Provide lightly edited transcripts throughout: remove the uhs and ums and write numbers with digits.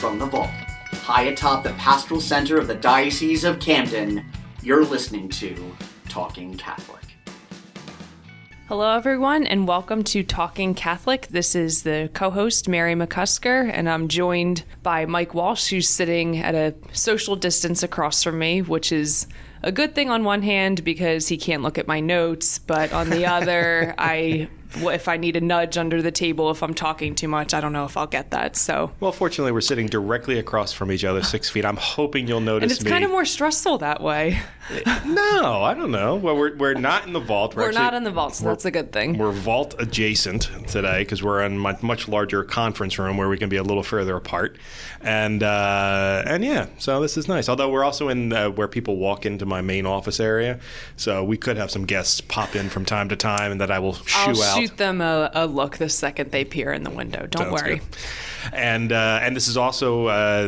from the vault. High atop the pastoral center of the Diocese of Camden, you're listening to Talking Catholic. Hello everyone and welcome to Talking Catholic. This is the co-host Mary McCusker and I'm joined by Mike Walsh, who's sitting at a social distance across from me, which is a good thing on one hand because he can't look at my notes, but on the other, if I need a nudge under the table, if I'm talking too much, I don't know if I'll get that. So, well, fortunately, we're sitting directly across from each other, 6 feet. I'm hoping you'll notice me. And it's kind of more stressful that way. No, I don't know. Well, we're not in the vault. We're actually not in the vault, so that's a good thing. We're vault adjacent today because we're in a much larger conference room where we can be a little further apart. And yeah, so this is nice. Although we're also in where people walk into my main office area, so we could have some guests pop in from time to time, and that I will shoot them a look the second they peer in the window. Don't worry. Sounds good. And this is also,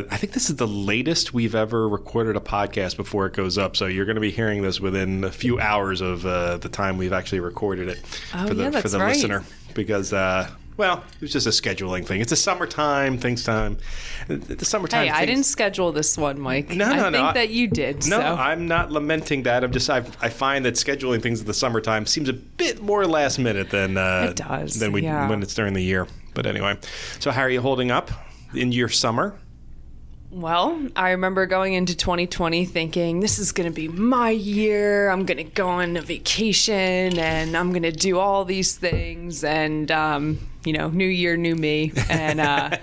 I think this is the latest we've ever recorded a podcast before it goes up. So you're going to be hearing this within a few hours of the time we've actually recorded it for the listener. Because, well, it was just a scheduling thing. It's a summertime, things time. The summertime. Hey, I didn't schedule this one, Mike. No, I think that you did. No, so. I'm not lamenting that. I'm just I find that scheduling things in the summertime seems a bit more last minute than when it's during the year. But anyway, so how are you holding up in your summer? Well, I remember going into 2020 thinking, this is going to be my year. I'm going to go on a vacation and I'm going to do all these things. And, you know, new year, new me. And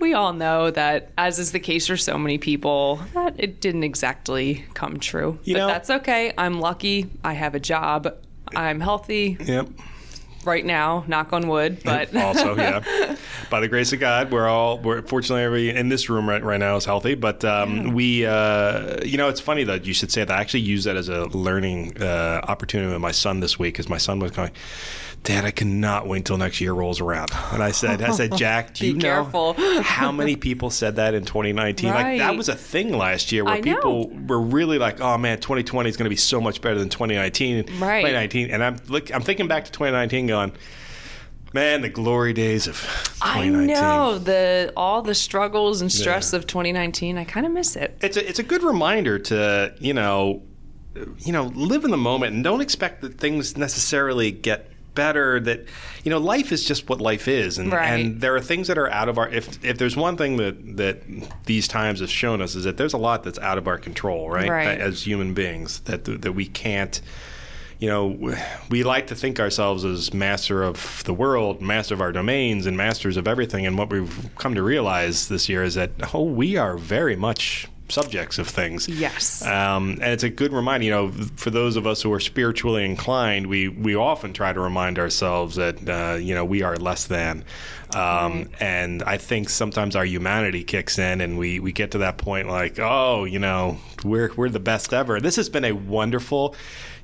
we all know that, as is the case for so many people, that it didn't exactly come true. But that's okay. I'm lucky. I have a job. I'm healthy. Yep. Right now, knock on wood, but also, yeah, by the grace of God, we're fortunately everybody in this room right now is healthy. But you know, it's funny that you should say that. I actually used that as a learning opportunity with my son this week, because my son was going, Dad, I cannot wait till next year rolls around. And I said, Jack, do you know how many people said that in 2019? Right. Like, that was a thing last year where people were really like, oh man, 2020 is going to be so much better than 2019. Right. 2019. And I'm thinking back to 2019 going, man, the glory days of 2019. I know, all the struggles and stress of 2019. I kind of miss it. It's a good reminder to, you know, live in the moment and don't expect that things necessarily get better, that, you know, life is just what life is, and there are things that are out of our, if there's one thing that these times have shown us, is that there's a lot that's out of our control, right? As human beings, that we can't, you know, we like to think ourselves as master of the world, master of our domains, and masters of everything, and what we've come to realize this year is that, oh, we are very much subjects of things. Yes. And it's a good reminder, you know, for those of us who are spiritually inclined, we often try to remind ourselves that, you know, we are less than. And I think sometimes our humanity kicks in and we get to that point like, oh, you know, we're the best ever. This has been a wonderful,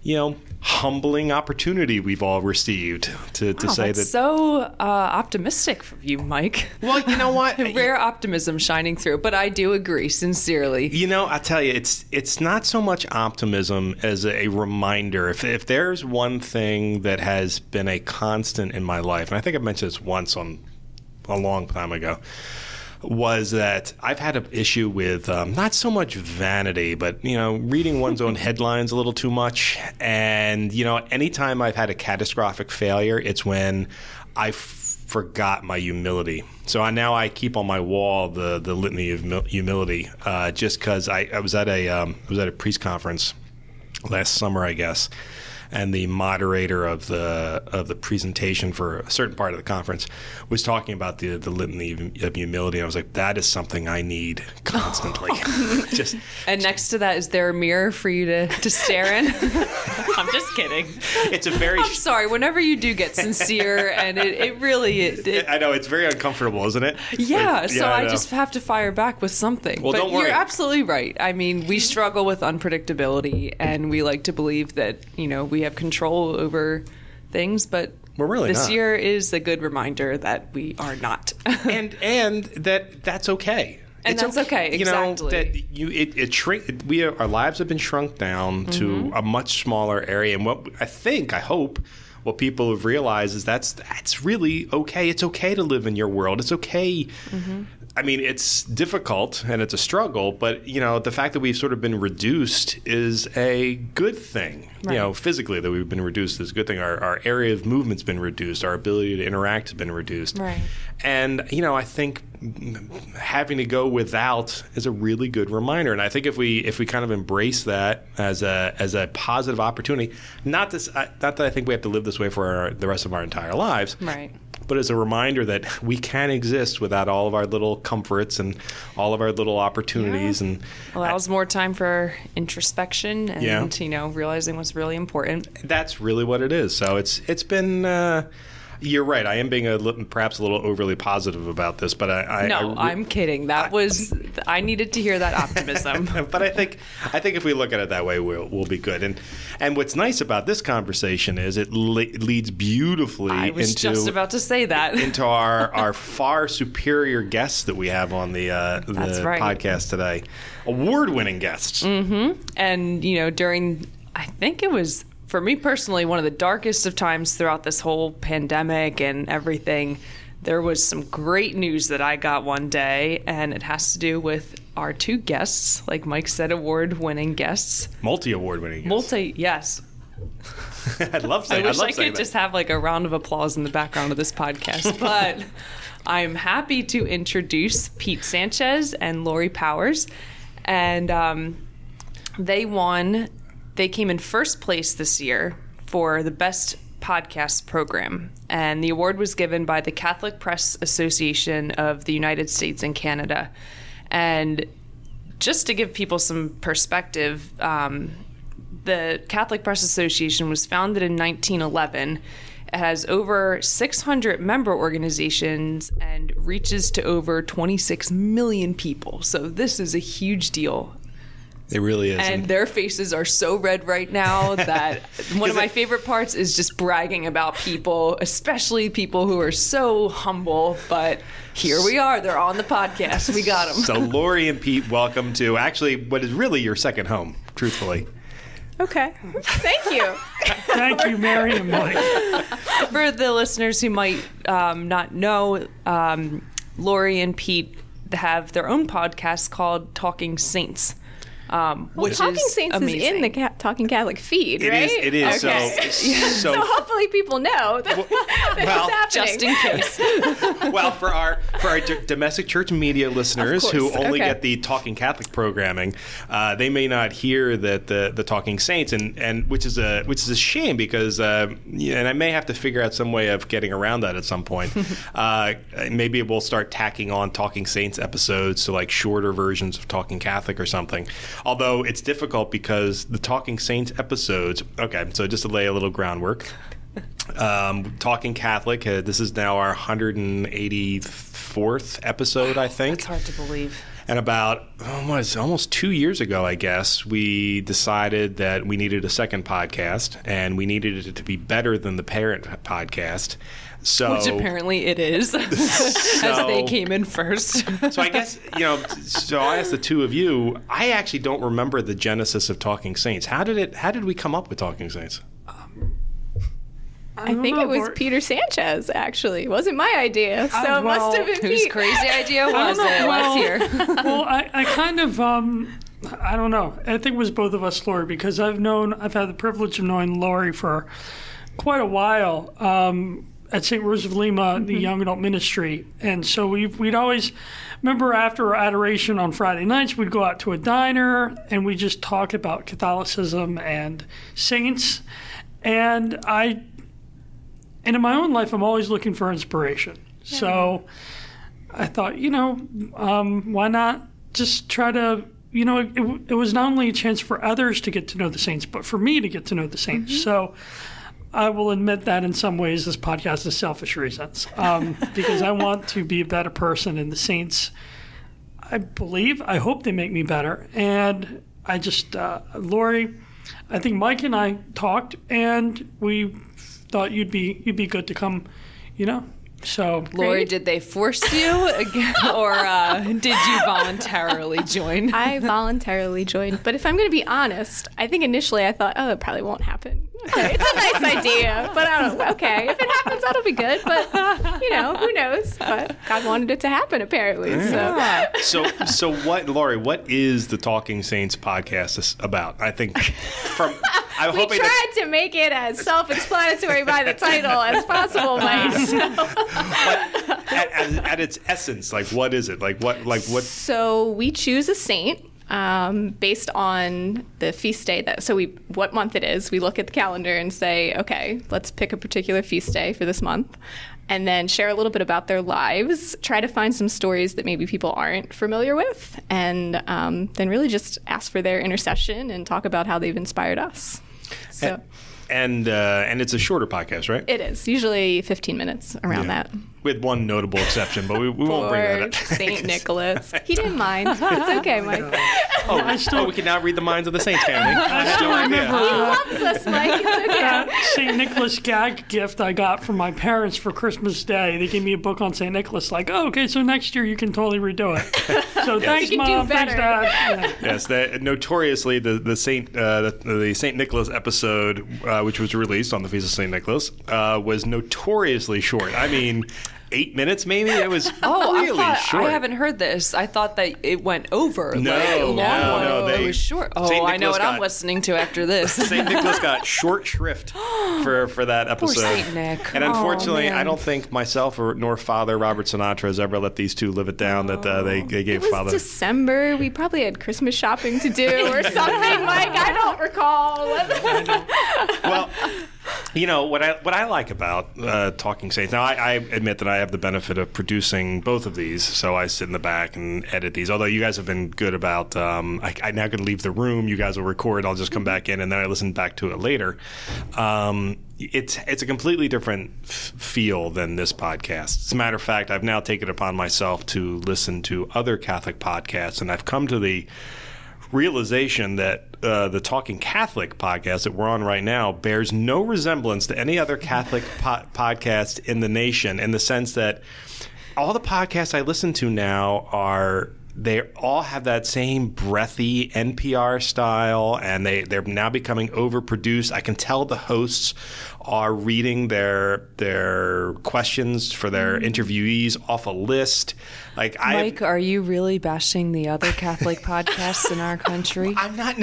you know, humbling opportunity we've all received to say that's that. So optimistic for you, Mike. Well, you know what? Rare optimism shining through, but I do agree sincerely. You know, I tell you, it's not so much optimism as a reminder. If there's one thing that has been a constant in my life, and I think I've mentioned this once on a long time ago, was that I've had an issue with not so much vanity, but, you know, reading one's own headlines a little too much. And, you know, anytime I've had a catastrophic failure, it's when I forgot my humility. So now I keep on my wall the litany of humility, just because I was at a priest conference last summer, I guess. And the moderator of the presentation for a certain part of the conference was talking about the litany of humility. And I was like, that is something I need constantly. Oh. And next to that, is there a mirror for you to stare in? I'm just kidding. It's a very... I'm sorry. Whenever you do get sincere, and it really... I know. It's very uncomfortable, isn't it? Yeah. Like, so I just have to fire back with something. Well, but don't worry. You're absolutely right. I mean, we struggle with unpredictability, and we like to believe that, you know, we have control over things, but we're really not. This year is a good reminder that we are not, and that's okay, and that's okay. Exactly. You know, that our lives have been shrunk down to a much smaller area, and what I hope people have realized is that's really okay. It's okay to live in your world. It's okay I mean, it's difficult and it's a struggle, but, you know, the fact that we've sort of been reduced is a good thing. Right. You know, physically that we've been reduced is a good thing. Our area of movement's been reduced. Our ability to interact has been reduced. Right. And, you know, I think having to go without is a really good reminder. And I think if we kind of embrace that as a positive opportunity, not that I think we have to live this way for the rest of our entire lives. Right. But as a reminder that we can exist without all of our little comforts and all of our little opportunities. Yeah. And allows more time for introspection and, yeah, you know, realizing what's really important. That's really what it is. So it's been, you're right. I am being perhaps a little overly positive about this, but I'm kidding. I needed to hear that optimism. But I think if we look at it that way, we'll be good. And what's nice about this conversation is it leads beautifully into. I was just about to say that into our far superior guests that we have on the right. podcast today, award-winning guests. Mm-hmm. And you know, during I think it was. For me personally, one of the darkest of times throughout this whole pandemic and everything, there was some great news that I got one day, and it has to do with our two guests, like Mike said, award-winning guests. Multi-award-winning guests. Yes. I'd love saying that. I wish I could just have like a round of applause in the background of this podcast, but I'm happy to introduce Pete Sanchez and Laurie Powers, and They came in first place this year for the best podcast program, and the award was given by the Catholic Press Association of the United States and Canada. And just to give people some perspective, the Catholic Press Association was founded in 1911. It has over 600 member organizations and reaches to over 26 million people. So this is a huge deal. It really is. And their faces are so red right now that one of my favorite parts is just bragging about people, especially people who are so humble. But here we are. They're on the podcast. We got them. So Laurie and Pete, welcome to actually what is really your second home, truthfully. Okay. Thank you. Thank you, Mary and Mike. For the listeners who might not know, Laurie and Pete have their own podcast called Talking Saints. Which Talking Saints is in the Talking Catholic feed, right? It is. Okay. So hopefully people know that it's happening. Just in case. Well, for our domestic church media listeners who only get the Talking Catholic programming, they may not hear that the Talking Saints, and which is a shame because and I may have to figure out some way of getting around that at some point. Maybe we'll start tacking on Talking Saints episodes to like shorter versions of Talking Catholic or something. Although it's difficult because the Talking Saints episodes, okay, so just to lay a little groundwork, Talking Catholic, this is now our 184th episode, I think. It's hard to believe. And about almost 2 years ago, I guess, we decided that we needed a second podcast, and we needed it to be better than the parent podcast. So, which apparently it is, as they came in first. So I guess, you know, so I asked the two of you, I actually don't remember the genesis of Talking Saints. How did we come up with Talking Saints? I think it was Peter Sanchez, actually. It wasn't my idea, so it must have been Pete. Whose crazy idea was it last year? Well, I kind of, I don't know. I think it was both of us, Laurie, because I've had the privilege of knowing Laurie for quite a while. At St. Rose of Lima, the young adult ministry. And so we'd always, remember after adoration on Friday nights, we'd go out to a diner and we just talk about Catholicism and saints. And in my own life, I'm always looking for inspiration. Yeah. So I thought, you know, why not just try to, you know, it was not only a chance for others to get to know the saints, but for me to get to know the saints. So I will admit that in some ways this podcast is selfish reasons because I want to be a better person, and the saints, I hope they make me better. And I just, Laurie, I think Mike and I talked, and we thought you'd be good to come, you know, So, Laurie, did they force you or did you voluntarily join? I voluntarily joined. But if I'm going to be honest, I think initially I thought, oh, it probably won't happen. Okay, it's a nice idea, but I don't know. Okay, if it happens, that'll be good. But, you know, who knows? But God wanted it to happen, apparently. Yeah. So what, Laurie, what is the Talking Saints podcast about? I think from... I'm hoping tried to make it as self-explanatory by the title as possible, Mike. So. At its essence, like what is it? Like what? So we choose a saint based on the feast day that. So what month it is? We look at the calendar and say, okay, let's pick a particular feast day for this month, and then share a little bit about their lives. Try to find some stories that maybe people aren't familiar with, and then really just ask for their intercession and talk about how they've inspired us. So, and it's a shorter podcast, right? It is usually 15 minutes around that. With one notable exception, but we won't bring that up. St. Nicholas. He didn't mind. It's okay, Mike. Oh, we can now read the minds of the Saints family. I still remember. He loves us, Mike. It's okay. That St. Nicholas gag gift I got from my parents for Christmas Day. They gave me a book on St. Nicholas. Like, oh, okay, so next year you can totally redo it. So thanks, Mom. Thanks, Dad. Yeah. Yes, notoriously, the St. Nicholas episode, which was released on the Feast of St. Nicholas, was notoriously short. I mean... 8 minutes, maybe? It was really short. I haven't heard this. I thought that it went over. No, like, it was short. Oh, I know what I'm listening to after this. St. Nicholas got short shrift for that episode. Poor St. Nick. And unfortunately, I don't think myself nor Father Robert Sinatra has ever let these two live it down that they gave Father. It was December. We probably had Christmas shopping to do or something, Mike. I don't recall. Well... You know, what I like about Talking Saints, now I admit that I have the benefit of producing both of these, so I sit in the back and edit these, although you guys have been good about, I now could leave the room, you guys will record, I'll just come back in, and then I listen back to it later. It's a completely different feel than this podcast. As a matter of fact, I've now taken it upon myself to listen to other Catholic podcasts, and I've come to the realization that the Talking Catholic podcast that we're on right now bears no resemblance to any other Catholic podcast in the nation, in the sense that all the podcasts I listen to now are they all have that same breathy NPR style, and they're now becoming overproduced. I can tell the hosts are reading their questions for their interviewees off a list. Like, Mike, are you really bashing the other Catholic podcasts in our country? I'm not.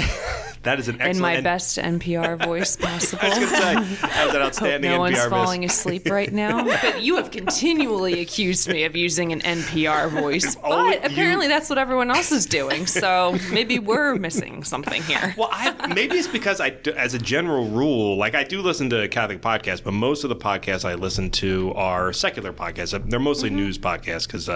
That is an excellent. In my best NPR voice possible. I was going to say, that was an outstanding NPR voice. No one's falling asleep right now. But you have continually accused me of using an NPR voice. But apparently that's what everyone else is doing. So maybe we're missing something here. Well, maybe it's because as a general rule, like I do listen to Catholic podcasts, but most of the podcasts I listen to are secular podcasts. They're mostly news podcasts because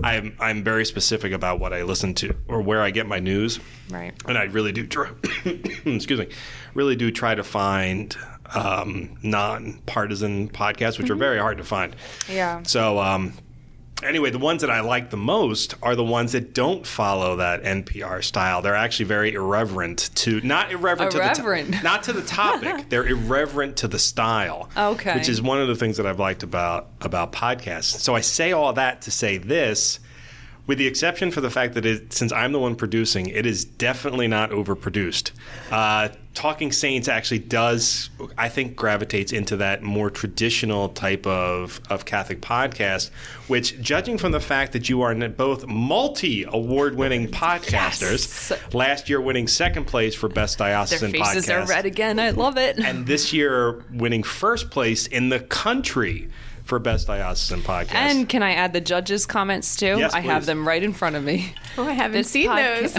I'm very specific about what I listen to or where I get my news. Right. And I really do try, excuse me, really do try to find non-partisan podcasts, which are very hard to find. Yeah. So anyway, the ones that I like the most are the ones that don't follow that NPR style. They're actually very irreverent to not to the topic. They're irreverent to the style. Okay. Which is one of the things that I've liked about podcasts. So I say all that to say this, with the exception for the fact that since I'm the one producing, it is definitely not overproduced. Talking Saints actually does, I think, gravitates into that more traditional type of Catholic podcast, which, judging from the fact that you are both multi-award-winning podcasters, yes. Last year winning second place for Best Diocesan Podcast. Their faces are red again. I love it. And this year winning first place in the country for Best Diocesan Podcast. And can I add the judges' comments, too? Yes, I have them right in front of me. Oh, I haven't seen those.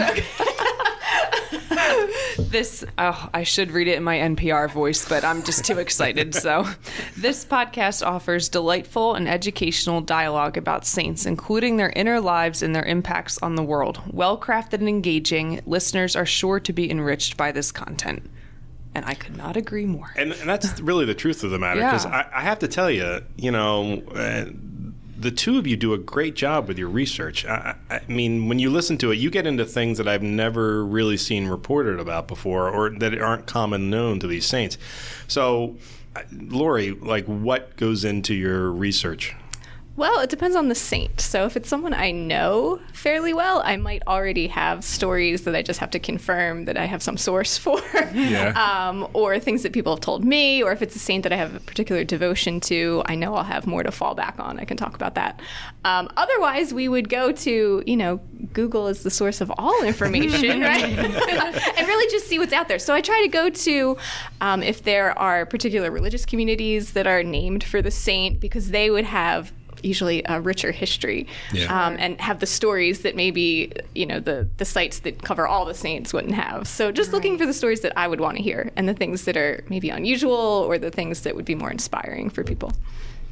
This, oh, I should read it in my NPR voice, but I'm just too excited. So, this podcast offers delightful and educational dialogue about saints, including their inner lives and their impacts on the world. Well-crafted and engaging, listeners are sure to be enriched by this content. And I could not agree more. And that's really the truth of the matter, because I have to tell you, you know, the two of you do a great job with your research. I mean, when you listen to it, you get into things that I've never really seen reported about before or that aren't common known to these saints. So, Laurie, like, what goes into your research? Well, it depends on the saint. So if it's someone I know fairly well, I might already have stories that I just have to confirm that I have some source for, yeah. Or things that people have told me, or if it's a saint that I have a particular devotion to, I know I'll have more to fall back on. I can talk about that. Otherwise, we would go to, you know, Google is the source of all information, right? And really just see what's out there. So I try to go to, if there are particular religious communities that are named for the saint, because they would have usually a richer history, yeah. And have the stories that maybe, you know, the sites that cover all the saints wouldn't have. So just looking for the stories that I would want to hear and the things that are maybe unusual or the things that would be more inspiring for people.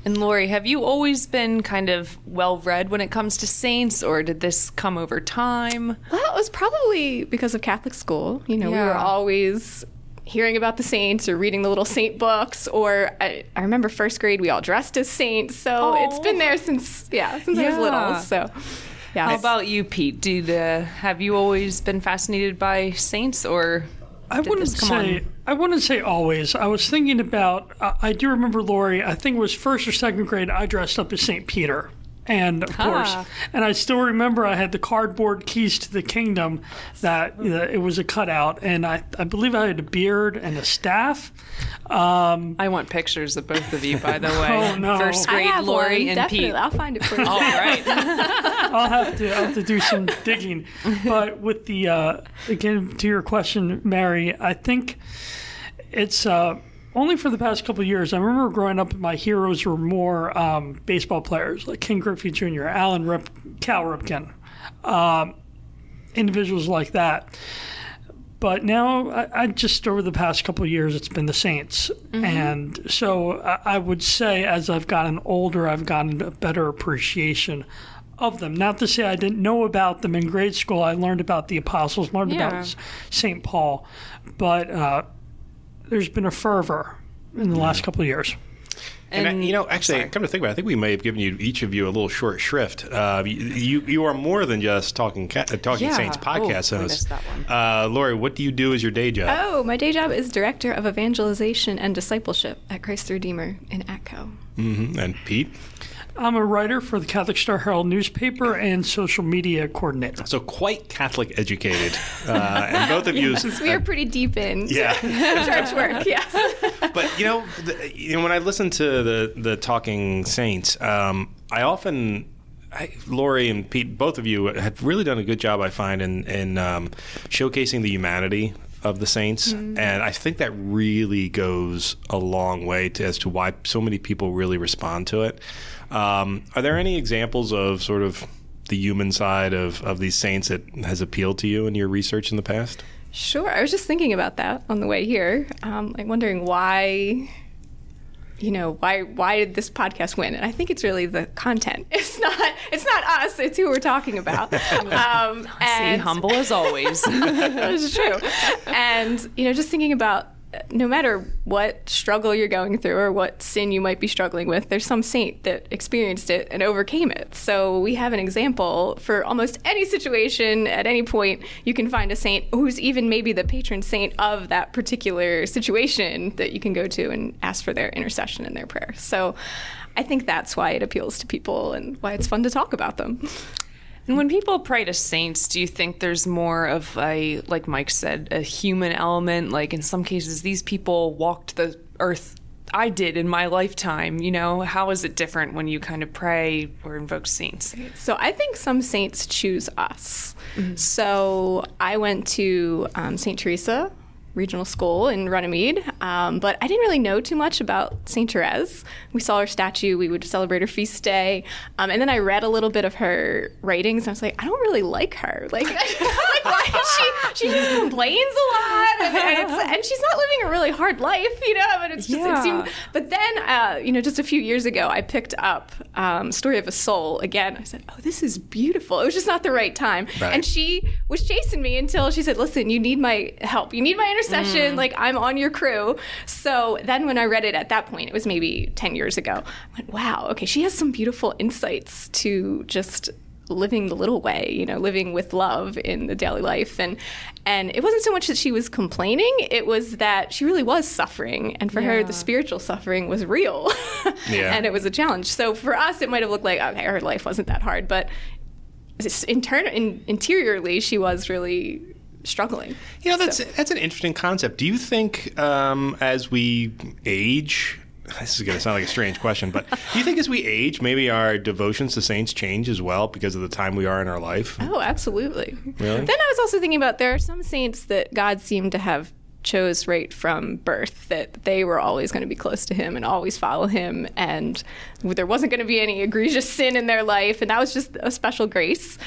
And Laurie, have you always been kind of well-read when it comes to saints, or did this come over time? Well, it was probably because of Catholic school. You know, yeah. We were always hearing about the saints or reading the little saint books, or I remember first grade we all dressed as saints, so it's been there since I was little. So yeah. How about you, Pete? Have you always been fascinated by saints, or I wouldn't say always. I was thinking about I do remember, Laurie, I think it was first or second grade, I dressed up as Saint Peter. And of course, and I still remember I had the cardboard keys to the kingdom that it was a cutout, and I believe I had a beard and a staff. I want pictures of both of you, by the way. Oh, no. First grade, Laurie and Pete. I'll find it for you. All right. I'll have to do some digging. But with the, again, to your question, Mary, I think it's, only for the past couple of years. I remember growing up, my heroes were more baseball players, like Ken Griffey Jr., Cal Ripken, individuals like that. But now, I just over the past couple of years, it's been the saints. Mm-hmm. And so I would say as I've gotten older, I've gotten a better appreciation of them. Not to say I didn't know about them in grade school. I learned about the apostles, learned about St. Paul. But there's been a fervor in the last couple of years. And you know, actually, come to think about it, I think we may have given you, each of you, a little short shrift. You are more than just Talking Saints podcast host. I missed that one. Laurie, what do you do as your day job? Oh, my day job is Director of Evangelization and Discipleship at Christ the Redeemer in Atco. Mm-hmm. And Pete? I'm a writer for the Catholic Star Herald newspaper and social media coordinator. So quite Catholic educated. And both of you... we are pretty deep in church work, yes. But, you know, when I listen to the Talking Saints, I often... Laurie and Pete, both of you have really done a good job, I find, in showcasing the humanity of the saints, and I think that really goes a long way as to why so many people really respond to it. Are there any examples of sort of the human side of these saints that has appealed to you in your research in the past? Sure. I was just thinking about that on the way here, like wondering why... you know, why did this podcast win? And I think it's really the content. It's not us, it's who we're talking about. Humble as always. It's true. And, you know, just thinking about no matter what struggle you're going through or what sin you might be struggling with, there's some saint that experienced it and overcame it. So we have an example for almost any situation. At any point, you can find a saint who's even maybe the patron saint of that particular situation that you can go to and ask for their intercession and their prayer. So I think that's why it appeals to people and why it's fun to talk about them. And when people pray to saints, do you think there's more of a, like Mike said, a human element? Like in some cases, these people walked the earth I did in my lifetime, you know? How is it different when you kind of pray or invoke saints? So I think some saints choose us. Mm-hmm. So I went to St. Teresa Regional School in Runnymede, but I didn't really know too much about Saint Therese. We saw her statue, we would celebrate her feast day, and then I read a little bit of her writings, and I was like, I don't really like her. Like, why is she just complains a lot, and she's not living a really hard life, you know, but it's just, it seemed, but then, you know, just a few years ago, I picked up Story of a Soul again. I said, oh, this is beautiful. It was just not the right time. Right. And she was chasing me until she said, listen, you need my help. You need my intercession, like I'm on your crew. So then when I read it at that point, it was maybe 10 years ago, I went, wow, okay, she has some beautiful insights to just living the little way, you know, living with love in the daily life. And it wasn't so much that she was complaining, it was that she really was suffering. And for her, the spiritual suffering was real. And it was a challenge. So for us, it might have looked like, okay, her life wasn't that hard. But interiorly, she was really struggling. You know, that's an interesting concept. Do you think as we age... This is going to sound like a strange question, but do you think as we age, maybe our devotions to saints change as well because of the time we are in our life? Oh, absolutely. Really? Then I was also thinking about there are some saints that God seemed to have chose right from birth, that they were always going to be close to him and always follow him, and there wasn't going to be any egregious sin in their life, and that was just a special grace.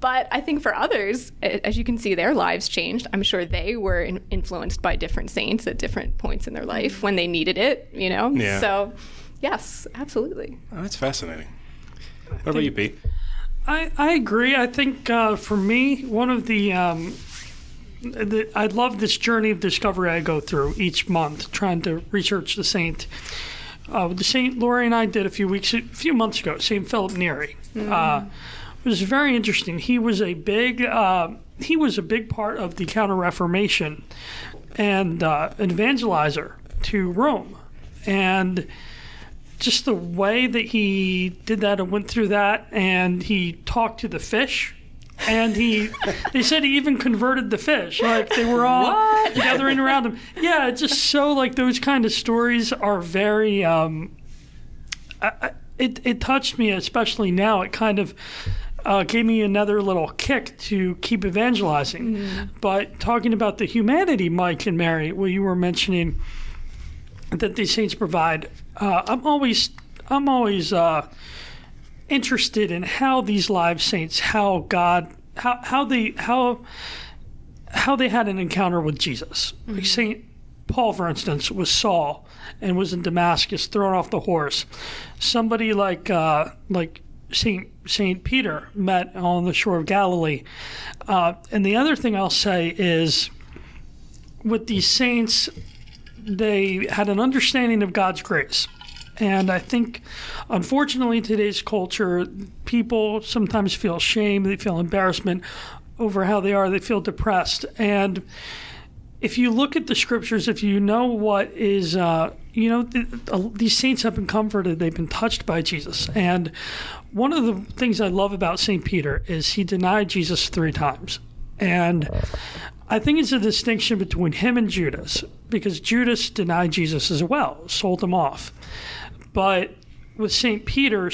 But I think for others, as you can see, their lives changed. I'm sure they were influenced by different saints at different points in their life when they needed it, you know? Yeah. So, yes, absolutely. Oh, that's fascinating. What about you, Pete? I agree. I think for me, one of the... I love this journey of discovery I go through each month, trying to research the saint. The saint Laurie and I did a few months ago, St. Philip Neri. It was very interesting. He was a big part of the Counter Reformation and an evangelizer to Rome, and just the way that he did that and went through that, and he talked to the fish, and they said he even converted the fish. Like they were all gathering around him. Yeah, it's just so like those kind of stories are very. It touched me, especially now. It kind of. Gave me another little kick to keep evangelizing. But talking about the humanity, Mike and Mary, well, you were mentioning that these saints provide. I'm always interested in how these live saints, how they had an encounter with Jesus. Like Saint Paul, for instance, was Saul and was in Damascus, thrown off the horse. Somebody like Saint Peter met on the shore of Galilee. And the other thing I'll say is with these saints, they had an understanding of God's grace. And I think, unfortunately, today's culture, people sometimes feel shame, they feel embarrassment over how they are, they feel depressed. And if you look at the scriptures, if you know what is, these saints have been comforted, they've been touched by Jesus. And one of the things I love about St. Peter is he denied Jesus 3 times. And I think it's a distinction between him and Judas, because Judas denied Jesus as well, sold him off. But with St. Peter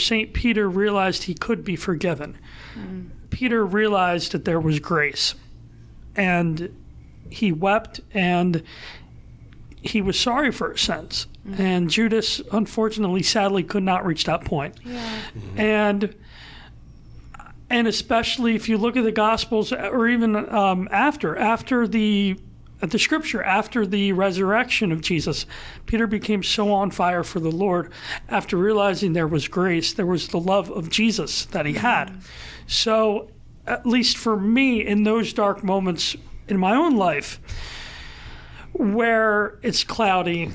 realized he could be forgiven. Peter realized that there was grace. And he wept, and he was sorry for his sins. And Judas, unfortunately, sadly, could not reach that point. And especially if you look at the Gospels, or even after the Scripture, after the resurrection of Jesus, Peter became so on fire for the Lord after realizing there was grace, there was the love of Jesus that he had. So, at least for me, in those dark moments in my own life, where it's cloudy,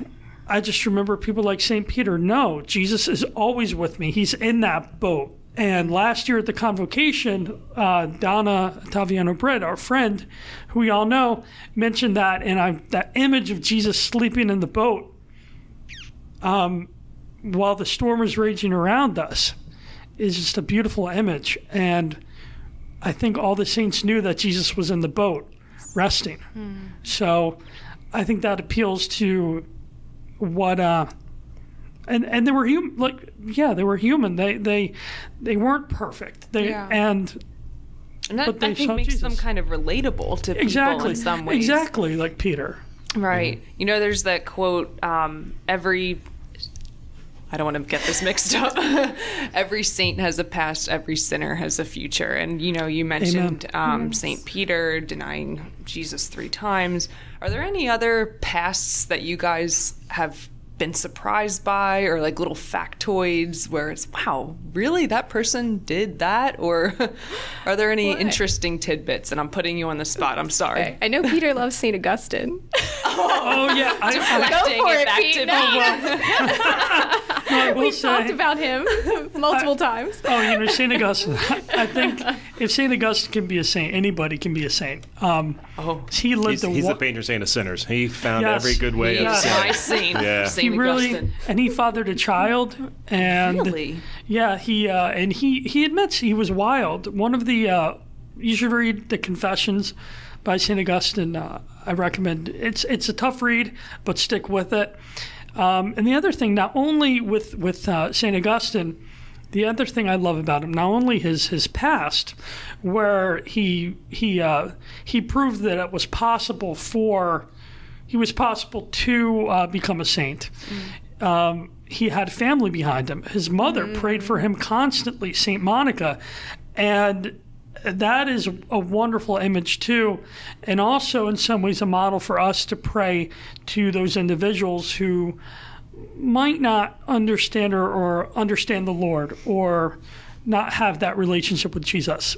I just remember people like St. Peter, no, Jesus is always with me. He's in that boat. And last year at the convocation, Donna Ottaviano-Brett, our friend, who we all know, mentioned that, and that image of Jesus sleeping in the boat while the storm is raging around us is just a beautiful image. And I think all the saints knew that Jesus was in the boat, resting. So I think that appeals to what and they were human. Like, yeah, they were human. They weren't perfect. But I think makes Jesus. Them kind of relatable to people in some ways. Exactly, like Peter. Right. You know, there's that quote, I don't want to get this mixed up. Every saint has a past, every sinner has a future. And, you know, you mentioned St. Peter denying Jesus 3 times. Are there any other pasts that you guys have been surprised by, or like little factoids where it's, wow, really, that person did that? Or are there any interesting tidbits? And I'm putting you on the spot. I'm sorry. Okay. I know Peter loves St. Augustine. Go for it, Pete. We've talked about him multiple times. Oh, you know, Saint Augustine. I think if Saint Augustine can be a saint, anybody can be a saint. He lived. He's the patron saint of sinners. He found every good way of sin. Saint Augustine. And he fathered a child. And he admits he was wild. One of the you should read the Confessions by Saint Augustine. I recommend it's a tough read, but stick with it. And the other thing, not only with St. Augustine, the other thing I love about him, not only his past, where he proved that it was possible to become a saint. Mm. He had family behind him. His mother prayed for him constantly, St. Monica, and that is a wonderful image too, and also in some ways a model for us to pray to those individuals who might not understand or understand the Lord or not have that relationship with Jesus.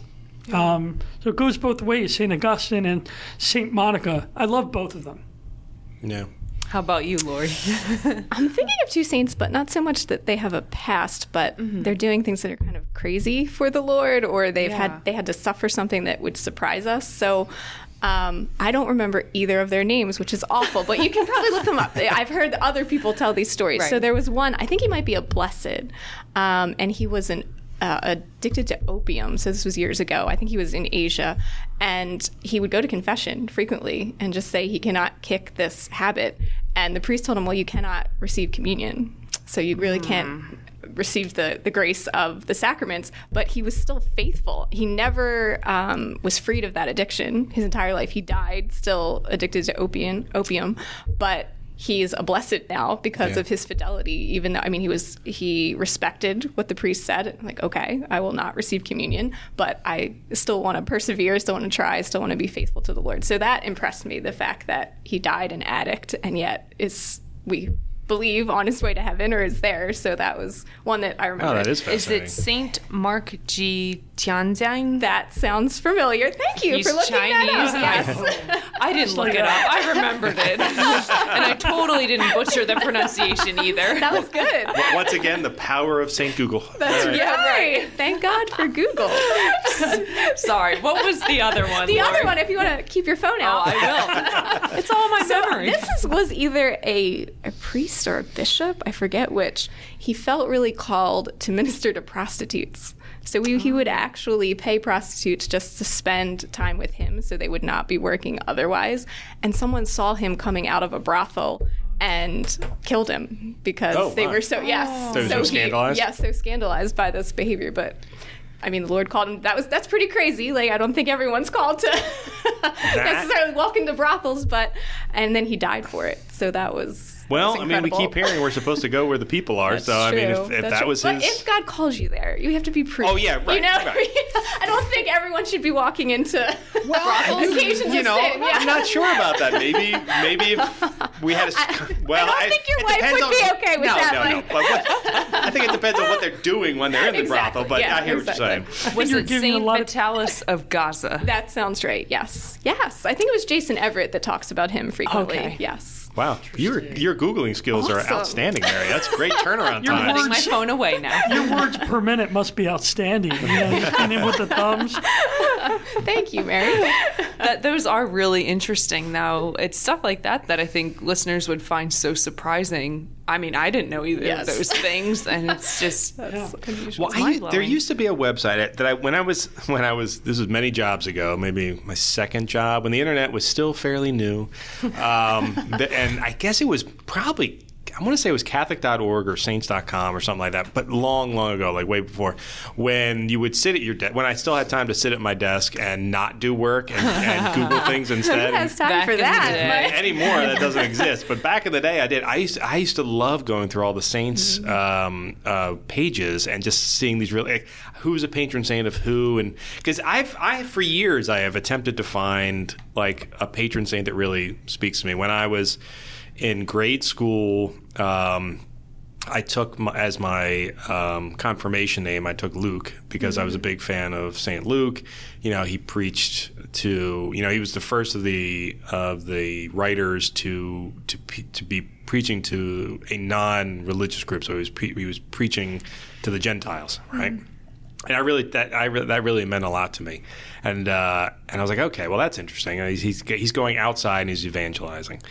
So it goes both ways, St. Augustine and St. Monica. I love both of them. Yeah. How about you, Laurie? I'm thinking of two saints, but not so much that they have a past, but they're doing things that are kind of crazy for the Lord, or they had to suffer something that would surprise us. So I don't remember either of their names, which is awful, but you can probably look them up. I've heard other people tell these stories. Right. So there was one, I think he might be a blessed, and he was an addicted to opium. So this was years ago. I think he was in Asia, and he would go to confession frequently and just say he cannot kick this habit. And the priest told him, well, you cannot receive communion. So you really can't receive the grace of the sacraments, but he was still faithful. He never was freed of that addiction his entire life. He died still addicted to opium, but he's a blessed now because of his fidelity. Even though, I mean, he respected what the priest said. Like, okay, I will not receive communion, but I still want to persevere, still want to try, still want to be faithful to the Lord. So that impressed me, the fact that he died an addict and yet we believe on his way to heaven or is there. So that was one that I remember. Oh, that is fascinating. Is it Saint Mark G. Tianjiang? That sounds familiar. Thank you for looking that up. Yes. I didn't look it up. I remembered it. And I totally didn't butcher the pronunciation either. That was good. Once again, the power of Saint Google. That's right. Yeah, right. Thank God for Google. Sorry. What was the other one? The other one, if you want to keep your phone out. Oh, I will. It's all my memory. This was either a priest or a bishop, I forget which. He felt really called to minister to prostitutes. So he would actually pay prostitutes just to spend time with him so they would not be working otherwise. And someone saw him coming out of a brothel and killed him because they were so, so scandalized? Yes, so scandalized by this behavior. But, I mean, the Lord called him. That's pretty crazy. Like, I don't think everyone's called to necessarily walk into brothels, but, and then he died for it. So that was... Well, I mean, we keep hearing we're supposed to go where the people are. So, I mean, if that was his... But if God calls you there, you have to be prudent. Oh, yeah, right. You know? Right. I don't think everyone should be walking into brothels. You know, I'm not sure about that. Maybe if we had a... Well, I don't think your wife would be okay with that. No. I think it depends on what they're doing when they're in the brothel, but I hear what you're saying. Was it St. Vitalis of Gaza? That sounds right, yes. Yes. I think it was Jason Everett that talks about him frequently. Okay. Yes. Wow, your Googling skills are outstanding, Mary. That's great turnaround time. You're putting my phone away now. Your words per minute must be outstanding. And in with the thumbs. Thank you, Mary. Those are really interesting, though. It's stuff like that I think listeners would find so surprising. I mean, I didn't know either of those things, and it's just unusual. Well, there used to be a website that this was many jobs ago, maybe my second job, when the internet was still fairly new, and I guess it was probably, I want to say it was Catholic.org or Saints.com or something like that, but long, long ago, like way before, when you would sit at your desk, when I still had time to sit at my desk and not do work and Google things instead. Who has time for that? Anymore, that doesn't exist. But back in the day, I did. I used to love going through all the saints pages and just seeing these really, like, who's a patron saint of who, and because for years I have attempted to find like a patron saint that really speaks to me. When I was in grade school, I took as my confirmation name, I took Luke, because I was a big fan of Saint Luke. You know, he preached to, you know, he was the first of the writers to be preaching to a non-religious group. So he was preaching to the Gentiles, right? And that really meant a lot to me. And I was like, okay, well, that's interesting. He's going outside and he's evangelizing.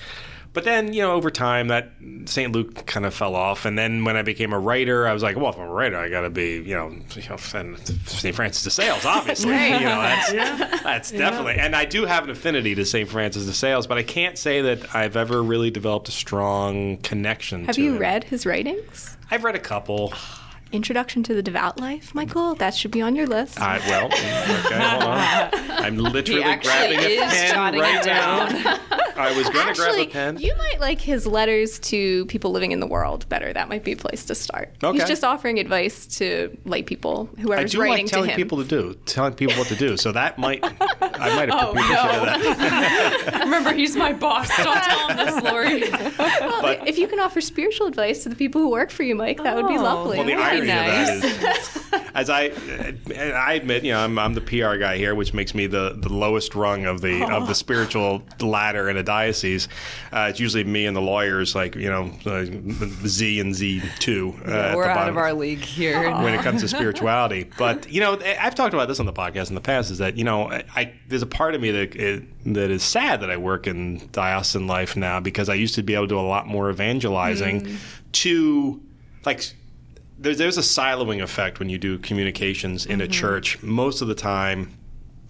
But then, you know, over time, that St. Luke kind of fell off. And then when I became a writer, I was like, well, if I'm a writer, I got to be, you know, St. Francis de Sales, obviously. Right. You know, that's definitely. And I do have an affinity to St. Francis de Sales, but I can't say that I've ever really developed a strong connection to him. Have you read his writings? I've read a couple. Introduction to the Devout Life, Michael. That should be on your list. Well, okay, hold on. I'm literally grabbing a pen right now. I was going to grab a pen. You might like his letters to people living in the world better. That might be a place to start. Okay. He's just offering advice to lay people, whoever's writing to him. I do like telling people what to do. So that might, I might have put permission to that. Remember, he's my boss. Don't tell him this, Laurie. Well, but if you can offer spiritual advice to the people who work for you, Mike, that would be lovely. Well, the irony of that is, as I admit, you know, I'm the PR guy here, which makes me the lowest rung of the spiritual ladder in a diocese. It's usually me and the lawyers, like, you know, Z and Z2. We're out of our league here when it comes to spirituality. But, you know, I've talked about this on the podcast in the past, is that, you know, there's a part of me that is sad that I work in diocesan life now, because I used to be able to do a lot more evangelizing to, like, there's a siloing effect when you do communications in a church. Most of the time,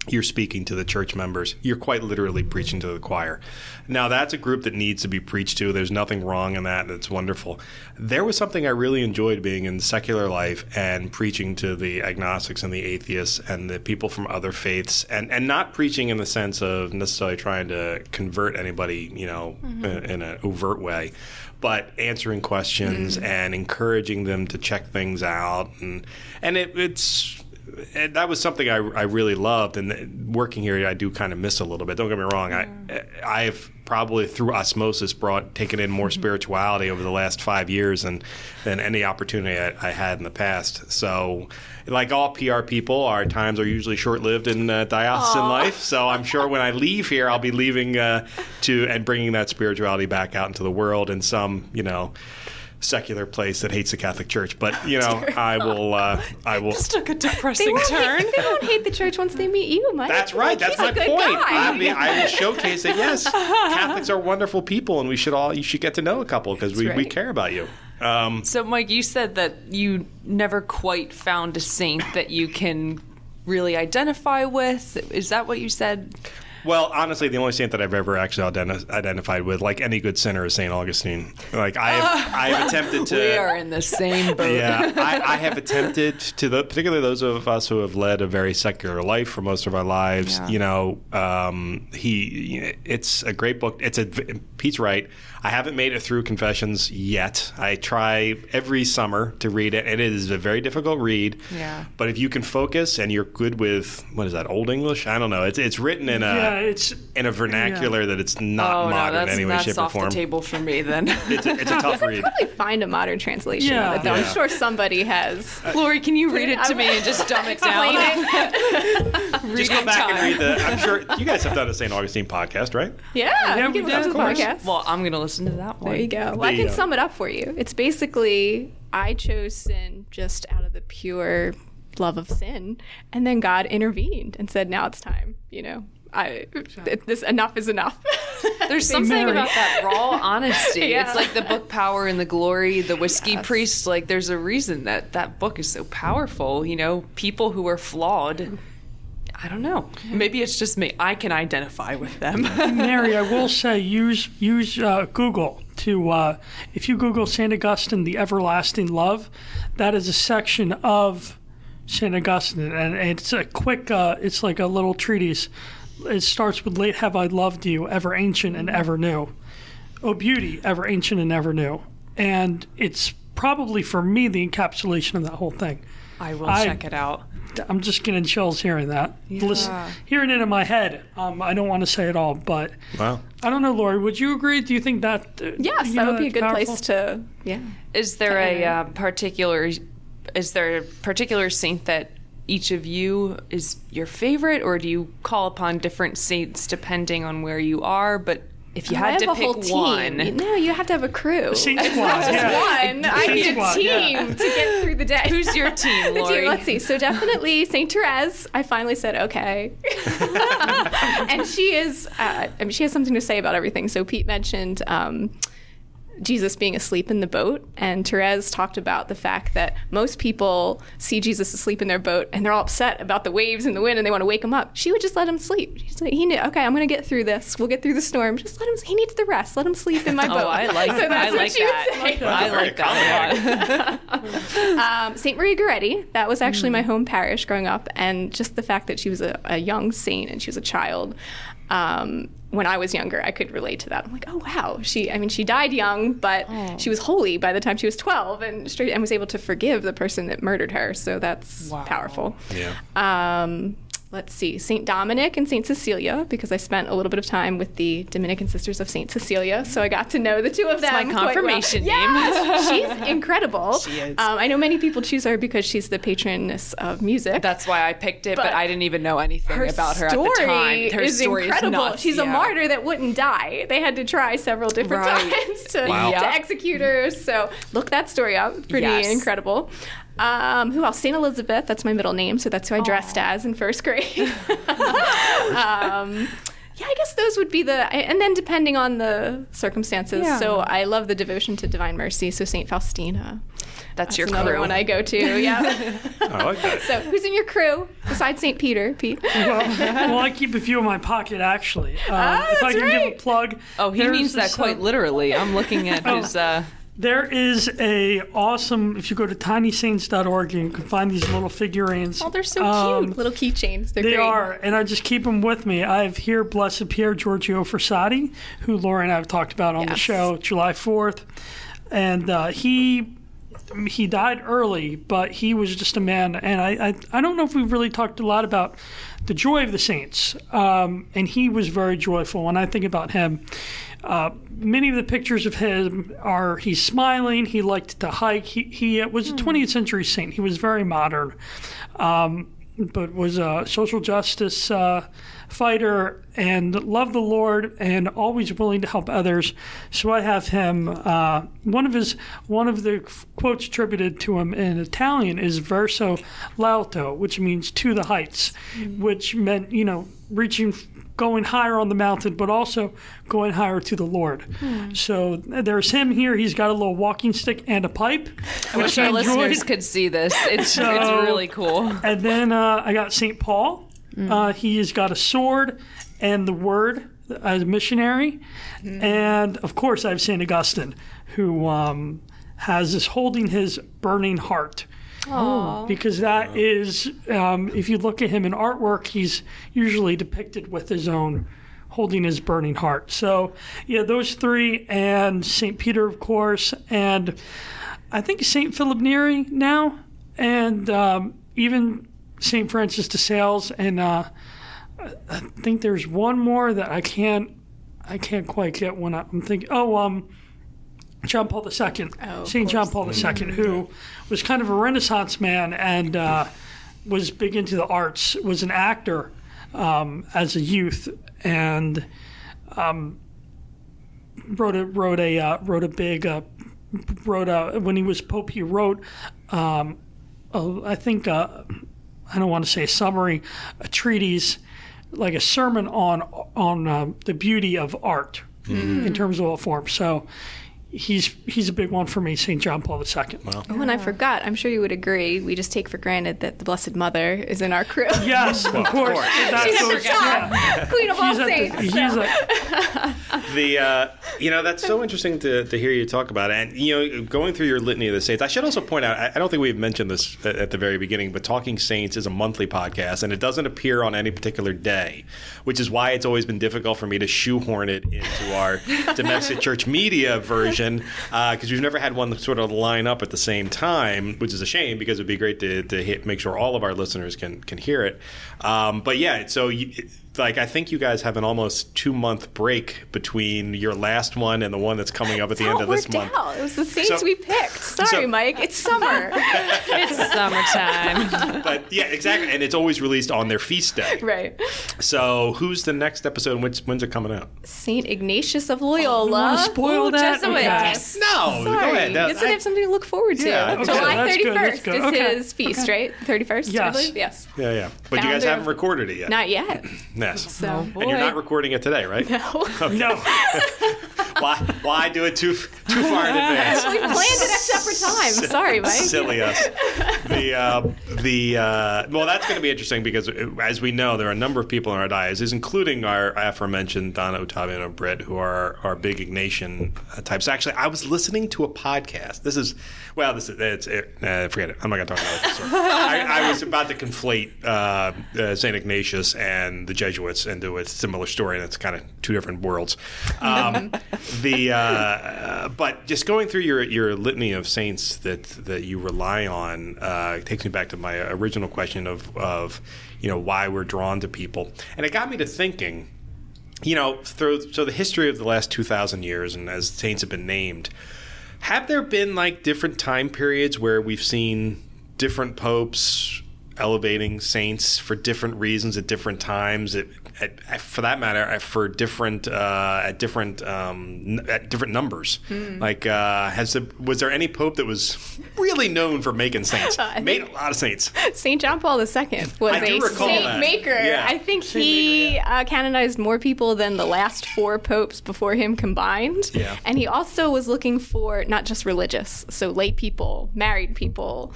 you're speaking to the church members. You're quite literally preaching to the choir. Now, that's a group that needs to be preached to. There's nothing wrong in that. It's wonderful. There was something I really enjoyed being in secular life and preaching to the agnostics and the atheists and the people from other faiths, and not preaching in the sense of necessarily trying to convert anybody, you know, in an overt way, but answering questions and encouraging them to check things out. And that was something I really loved, and working here I do kind of miss a little bit. Don't get me wrong. I've probably through osmosis taken in more spirituality over the last 5 years than any opportunity I had in the past. So, like all PR people, our times are usually short-lived in diocesan life. So I'm sure when I leave here, I'll be leaving and bringing that spirituality back out into the world in some, you know, secular place that hates the Catholic Church, but you know, I will. This took a depressing turn. They won't hate the Church once they meet you, Mike. That's right. That's my point. I mean, I will showcase that yes, Catholics are wonderful people, and you should get to know a couple, because we care about you. So, Mike, you said that you never quite found a saint that you can really identify with. Is that what you said? Well, honestly, the only saint that I've ever actually identified with, like any good sinner, is Saint Augustine. Like I have attempted to. We are in the same boat. Yeah, I have attempted to, particularly those of us who have led a very secular life for most of our lives. Yeah. You know, it's a great book. Pete's right. I haven't made it through Confessions yet. I try every summer to read it. It is a very difficult read. Yeah. But if you can focus and you're good with, what is that, Old English? I don't know. It's written in a in a vernacular that it's not modern in any way, shape, or form. That's off the table for me then. it's a tough read. You can probably find a modern translation of it, though. I'm sure somebody has. Laurie, can you read it to me and just dumb it down? Just go back and read the. I'm sure you guys have done a St. Augustine podcast, right? Yeah, we did. Well, I'm going to listen to that one. There you go. Well, I can sum it up for you. It's basically, I chose sin just out of the pure love of sin, and then God intervened and said, now it's time, you know. Enough is enough. There's something about that raw honesty. Yeah. It's like the book Power and the Glory, the Whiskey Priest. Like, there's a reason that book is so powerful. You know, people who are flawed. I don't know. Maybe it's just me. I can identify with them. Mary, I will say, use Google to if you Google Saint Augustine, the Everlasting Love, that is a section of Saint Augustine, and it's a quick. It's like a little treatise. It starts with, late have I loved you, ever ancient and ever new. Oh, beauty, ever ancient and ever new. And it's probably, for me, the encapsulation of that whole thing. I will check it out. I'm just getting chills hearing that. Yeah. Hearing it in my head. I don't want to say it all, but wow. I don't know, Laurie, would you agree? Do you think that? Yes, that would be a good place to. Yeah. Is there a particular saint that each of you is your favorite, or do you call upon different saints depending on where you are? But if you had to pick one, no, you have to have a crew. Saint squad, yeah. One. I need a team to get through the day. Who's your team, Laurie? Let's see. So definitely Saint Therese. I finally said okay, and she is. I mean, she has something to say about everything. So Pete mentioned Jesus being asleep in the boat, and Therese talked about the fact that most people see Jesus asleep in their boat and they're all upset about the waves and the wind and they want to wake him up. She would just let him sleep. She's like, he knew, okay, I'm going to get through this. We'll get through the storm. Just let him, he needs the rest. Let him sleep in my boat. Oh, I like that. I like that a lot. St. Maria Goretti, that was actually my home parish growing up, and just the fact that she was a young saint and she was a child. When I was younger, I could relate to that. I'm like, oh, wow. She died young, but she was holy by the time she was 12 and was able to forgive the person that murdered her. So that's powerful. Yeah. Let's see, St. Dominic and St. Cecilia, because I spent a little bit of time with the Dominican Sisters of St. Cecilia, so I got to know the two of them. That's my confirmation name. Yes, she's incredible. She is. I know many people choose her because she's the patroness of music. That's why I picked it, but I didn't even know anything about her at the time. Her story is incredible. Nuts. She's a martyr that wouldn't die. They had to try several different times to execute her, so look that story up. Pretty incredible. Who else? St. Elizabeth, that's my middle name, so that's who I dressed as in first grade. Yeah, I guess those would be the, and then depending on the circumstances. Yeah. So I love the devotion to Divine Mercy, so St. Faustina. That's your another crew. One I go to, yeah. I like that. So who's in your crew besides St. Peter, Pete? Well, I keep a few in my pocket, actually. If I can give a plug. Oh, he means that quite literally. I'm looking at his... There is a awesome, if you go to tinysaints.org, you can find these little figurines. Oh, they're so cute. Little keychains. They're great. They are, and I just keep them with me. I have here Blessed Pier Giorgio Frassati, who Laurie and I have talked about on the show, July 4th. And he died early, but he was just a man. And I don't know if we've really talked a lot about the joy of the saints. And he was very joyful. When I think about him, many of the pictures of him are he's smiling, he liked to hike, he was a 20th century saint, he was very modern, but was a social justice fighter and loved the Lord and always willing to help others. So I have him, one of the quotes attributed to him in Italian is verso l'alto, which means to the heights, which meant, reaching, going higher on the mountain, but also going higher to the Lord. So there's him here. He's got a little walking stick and a pipe. I wish our listeners could see this. It's really cool. And then I got St. Paul. He has got a sword and the word as a missionary. And, of course, I have St. Augustine, who has this holding his burning heart. Aww. Because that is, if you look at him in artwork, he's usually depicted with his own, holding his burning heart. So, yeah, those three, and St. Peter, of course, and I think St. Philip Neri now, and even St. Francis de Sales, and I think there's one more that I can't quite get when I'm thinking. John Paul II, St. John Paul II, who was kind of a Renaissance man and was big into the arts, was an actor as a youth, and when he was Pope, he wrote, I don't want to say a summary, a treatise, like a sermon on the beauty of art in terms of all forms. So he's a big one for me, St. John Paul II. Wow. Oh, and I forgot, I'm sure you would agree, we just take for granted that the Blessed Mother is in our crew. Yes, well, of course. She's at the top, Queen of all saints. That's so interesting to hear you talk about it. And, going through your litany of the saints, I should also point out, I don't think we've mentioned this at the very beginning, but Talking Saints is a monthly podcast, and it doesn't appear on any particular day, which is why it's always been difficult for me to shoehorn it into our domestic church media version. Camden, because we've never had one sort of line up at the same time, which is a shame because it would be great to make sure all of our listeners can hear it. But yeah, so I think you guys have an almost 2-month break between your last one and the one that's coming up at the end of this month. It was the saints we picked. Sorry, Mike. It's summer. It's summertime. But yeah, exactly. And it's always released on their feast day. Right. So when's the next episode? When's it coming out? Saint Ignatius of Loyola. Oh, spoil that. Jesuit. Okay. Yes. No. Sorry. Go ahead. No, yes, I have something to look forward to. Yeah, okay. July 31st is his feast, right? 31st, yes. I believe. Yes. Yeah, yeah. But you guys haven't recorded it yet. Not yet. Yes. So, and you're not recording it today, right? No. Okay. No. Why do it too far in advance? We planned it at separate times. Sorry, Mike. Silly us. Well, that's going to be interesting because, as we know, there are a number of people in our diocese, including our aforementioned Donna Ottaviano-Brett, who are our big Ignatian types. Actually, I was listening to a podcast. Forget it. I'm not going to talk about it. I was about to conflate St. Ignatius and the Jesuits into a similar story, and it's kind of two different worlds. But just going through your litany of saints that you rely on takes me back to my original question of why we're drawn to people, and it got me to thinking, so the history of the last 2,000 years, and as saints have been named, have there been different time periods where we've seen different popes elevating saints for different reasons at different times? For that matter, for different at different numbers. Mm. Was there any pope that was really known for making saints? Made a lot of saints. Saint John Paul II was a saint maker. Yeah. I think he canonized more people than the last 4 popes before him combined. Yeah. And he also was looking for not just religious, so lay people, married people,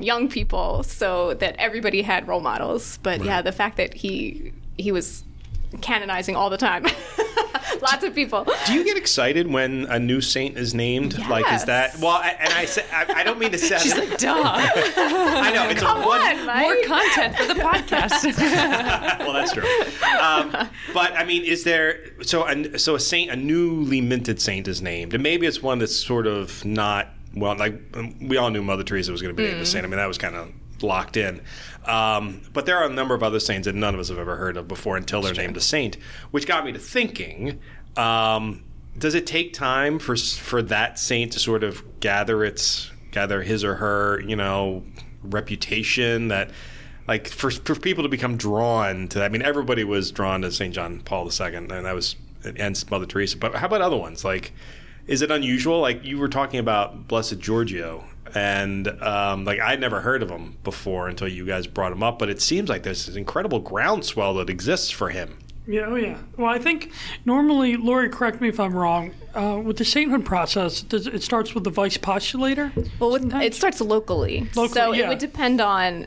young people, so that everybody had role models. But right. Yeah, the fact that he was canonizing all the time. Lots of people. Do you get excited when a new saint is named? Yes. Is that... Well, I don't mean to sound... She's like, duh. I know. It's more content for the podcast. Well, that's true. But, I mean, is there... So a saint, a newly minted saint is named, and maybe it's one that's sort of not... Well, we all knew Mother Teresa was going to be named a saint. I mean, that was kind of... locked in. But there are a number of other saints that none of us have ever heard of before until they're named a saint, which got me to thinking, does it take time for that saint to sort of gather his or her, reputation that for people to become drawn to that? I mean, everybody was drawn to St. John Paul II, and Mother Teresa, but how about other ones? Is it unusual? You were talking about Blessed Giorgio, and I'd never heard of him before until you guys brought him up, but it seems like there's this incredible groundswell that exists for him. Yeah, oh yeah. Well, I think normally, Laurie, correct me if I'm wrong, with the sainthood process, it starts with the vice postulator? Well, it starts locally so yeah. It would depend on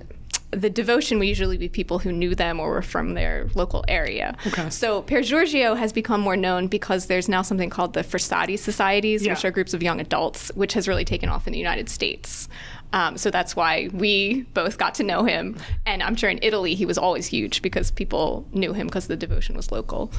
the devotion. Would usually be people who knew them or were from their local area. Okay. So Per Giorgio has become more known because there's now something called the Frastati Societies, yeah. which are groups of young adults, which has really taken off in the United States. So that's why we both got to know him. And I'm sure in Italy he was always huge because people knew him because the devotion was local.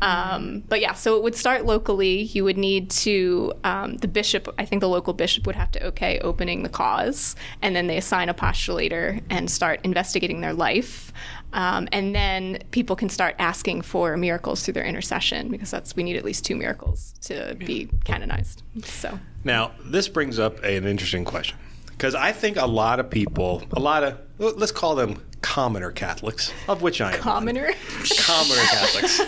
But yeah, so it would start locally. You would need to, the bishop, I think the local bishop would have to okay opening the cause. And then they assign a postulator and start investigating their life. And then people can start asking for miracles through their intercession, because we need at least 2 miracles to be canonized. So now this brings up an interesting question. Because I think a lot of people, let's call them commoner Catholics, of which I am. Commoner? Commoner Catholics.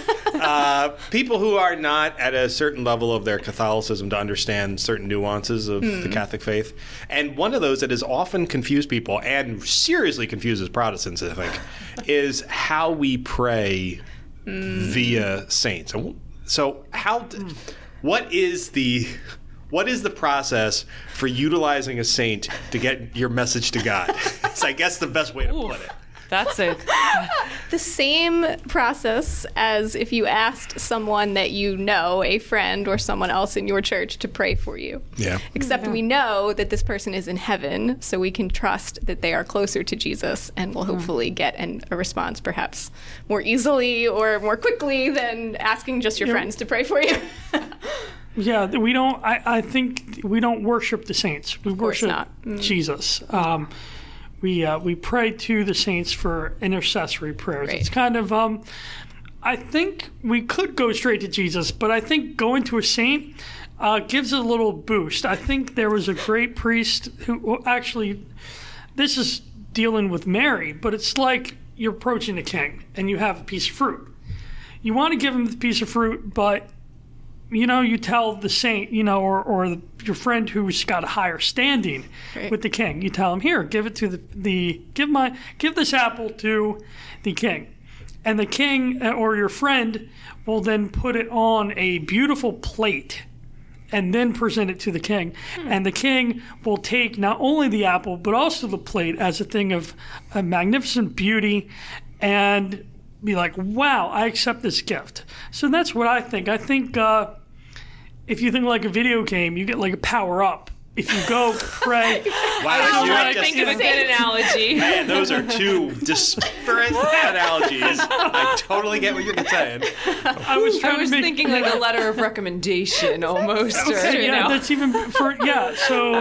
People who are not at a certain level of their Catholicism to understand certain nuances of the Catholic faith. And one of those that has often confused people, and seriously confuses Protestants, I think, is how we pray via saints. So what is the process for utilizing a saint to get your message to God? It's, I guess, the best way to put it. That's it. The same process as if you asked someone that you know, a friend or someone else in your church, to pray for you. Yeah. Except we know that this person is in heaven, so we can trust that they are closer to Jesus and will hopefully get a response perhaps more easily or more quickly than asking just your friends to pray for you. Yeah, we don't. I think we don't worship the saints. We worship Jesus. We pray to the saints for intercessory prayers. Right. It's kind of. I think we could go straight to Jesus, but I think going to a saint gives it a little boost. I think there was a great priest who actually. This is dealing with Mary, but it's like you're approaching a king and you have a piece of fruit. You want to give him the piece of fruit, but. You know, you tell the saint, you know, or your friend who's got a higher standing with the king. You tell him, here, give it to give this apple to the king, and the king or your friend will then put it on a beautiful plate, and then present it to the king, and the king will take not only the apple but also the plate as a thing of a magnificent beauty, and be like, wow, I accept this gift. So that's what I think. I think. If you think like a video game, you get like a power up. If you go pray. Wow, I'm trying to think of a good analogy. Man, those are two disparate analogies. I totally get what you're saying. I was thinking like a letter of recommendation almost. Okay, yeah, that's even for, yeah, so